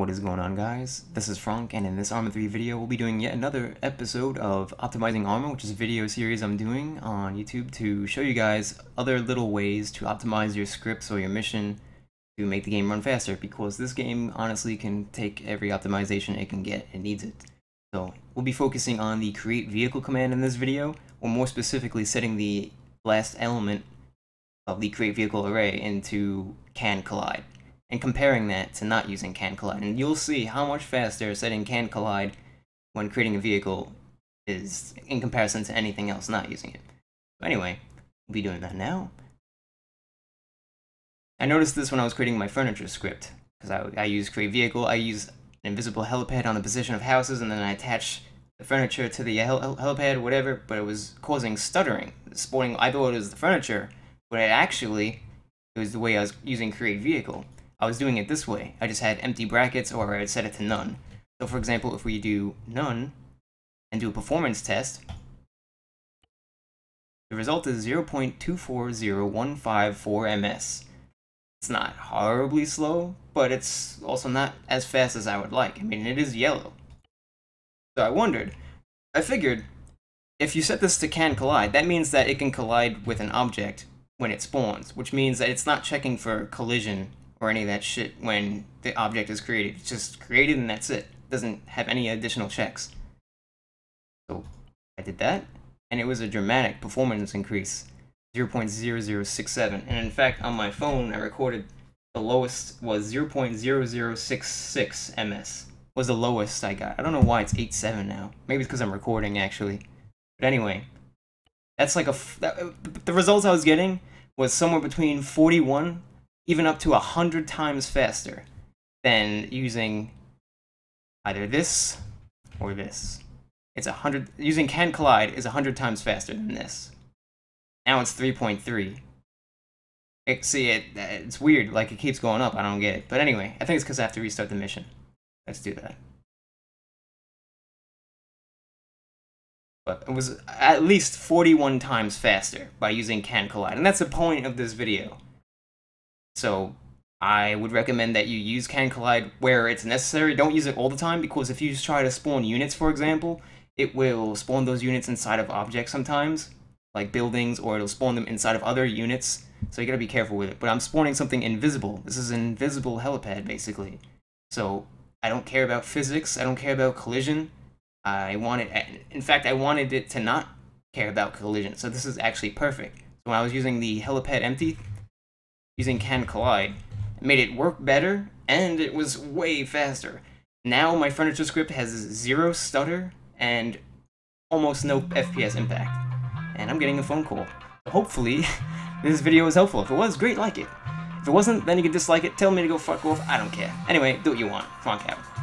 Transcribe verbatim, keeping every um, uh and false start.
What is going on, guys? This is Frank, and in this Arma three video we'll be doing yet another episode of Optimizing ARMA, which is a video series I'm doing on YouTube to show you guys other little ways to optimize your scripts or your mission to make the game run faster, because this game honestly can take every optimization it can get. It needs it. So we'll be focusing on the create vehicle command in this video, or more specifically setting the last element of the create vehicle array into CanCollide, and comparing that to not using CanCollide, and you'll see how much faster setting CanCollide when creating a vehicle is in comparison to anything else not using it. So anyway, we'll be doing that now. I noticed this when I was creating my furniture script, because I, I use create vehicle, I use an invisible helipad on the position of houses, and then I attach the furniture to the hel helipad, whatever, but it was causing stuttering. Sporting, I thought it was the furniture, but it actually, it was the way I was using create vehicle. I was doing it this way. I just had empty brackets, or I would set it to none. So for example, if we do none and do a performance test, the result is zero point two four zero one five four milliseconds. It's not horribly slow, but it's also not as fast as I would like. I mean, it is yellow. So I wondered, I figured, if you set this to CanCollide, that means that it can collide with an object when it spawns, which means that it's not checking for collision or any of that shit when the object is created. It's just created and that's it. It doesn't have any additional checks. So I did that, and it was a dramatic performance increase, zero point zero zero six seven. And in fact, on my phone, I recorded the lowest was zero point zero zero six six milliseconds was the lowest I got. I don't know why it's eight seven now. Maybe it's because I'm recording, actually. But anyway, that's like a f that, the results I was getting was somewhere between forty-one even up to a hundred times faster than using either this or this. It's a hundred using CanCollide is a hundred times faster than this. Now it's three point three. It, see it? It's weird. Like, it keeps going up. I don't get it. But anyway, I think it's because I have to restart the mission. Let's do that. But it was at least forty-one times faster by using CanCollide, and that's the point of this video. So I would recommend that you use CanCollide where it's necessary. Don't use it all the time, because if you just try to spawn units, for example, it will spawn those units inside of objects sometimes, like buildings, or it'll spawn them inside of other units. So you gotta be careful with it. But I'm spawning something invisible. This is an invisible helipad, basically. So I don't care about physics. I don't care about collision. I wanted, in fact, I wanted it to not care about collision. So this is actually perfect. So when I was using the helipad empty, using CanCollide, made it work better, and it was way faster. Now my furniture script has zero stutter and almost no F P S impact. And I'm getting a phone call. Hopefully this video was helpful. If it was, great, like it. If it wasn't, then you can dislike it, tell me to go fuck off, I don't care. Anyway, do what you want. Frank out.